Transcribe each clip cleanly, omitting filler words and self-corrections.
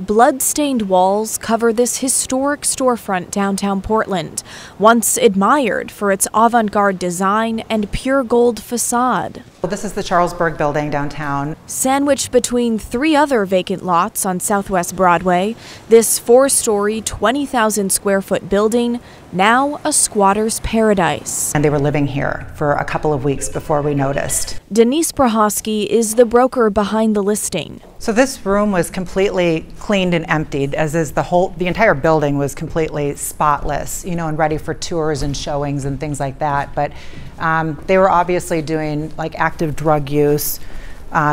Blood-stained walls cover this historic storefront downtown Portland, once admired for its avant-garde design and pure gold facade. Well, this is the Charles Berg building downtown. Sandwiched between three other vacant lots on Southwest Broadway, this four-story, 20,000-square-foot building, now a squatter's paradise. And they were living here for a couple of weeks before we noticed. Denise Prohofsky is the broker behind the listing. So this room was completely cleaned and emptied, as is the entire building was completely spotless, you know, and ready for tours and showings and things like that. But they were obviously doing like active drug use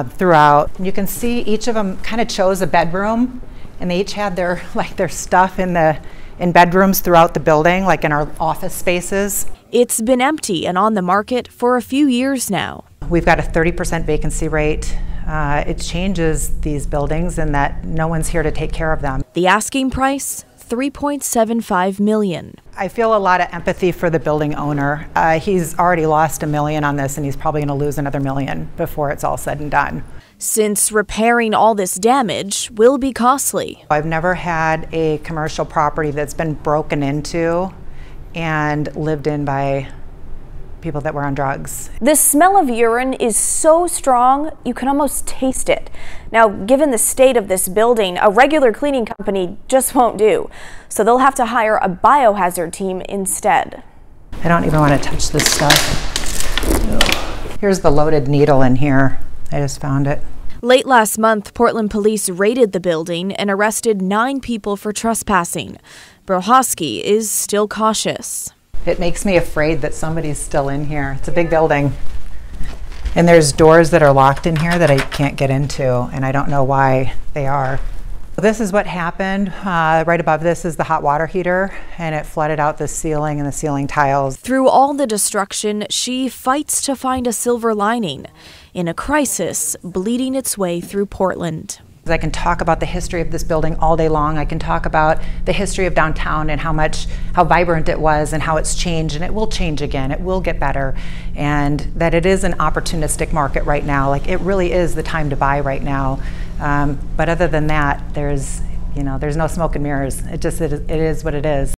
throughout. You can see each of them kind of chose a bedroom, and they each had their stuff in bedrooms throughout the building, like in our office spaces. It's been empty and on the market for a few years now. We've got a 30% vacancy rate. It changes these buildings in that no one's here to take care of them. The asking price, $3.75 million. I feel a lot of empathy for the building owner. He's already lost $1 million on this, and he's probably going to lose another $1 million before it's all said and done. Since repairing all this damage will be costly. I've never had a commercial property that's been broken into and lived in by people that were on drugs. The smell of urine is so strong, you can almost taste it. Now, given the state of this building, a regular cleaning company just won't do. So they'll have to hire a biohazard team instead. I don't even want to touch this stuff. Here's the loaded needle in here. I just found it. Late last month, Portland police raided the building and arrested 9 people for trespassing. Prohofsky is still cautious. It makes me afraid that somebody's still in here. It's a big building. And there's doors that are locked in here that I can't get into, and I don't know why they are. This is what happened. Right above this is the hot water heater, and it flooded out the ceiling and the ceiling tiles. Through all the destruction, she fights to find a silver lining in a crisis bleeding its way through Portland. I can talk about the history of this building all day long. I can talk about the history of downtown and how vibrant it was and how it's changed, and it will change again. It will get better, and that it is an opportunistic market right now. Like, it really is the time to buy right now. But other than that, there's no smoke and mirrors. It is what it is.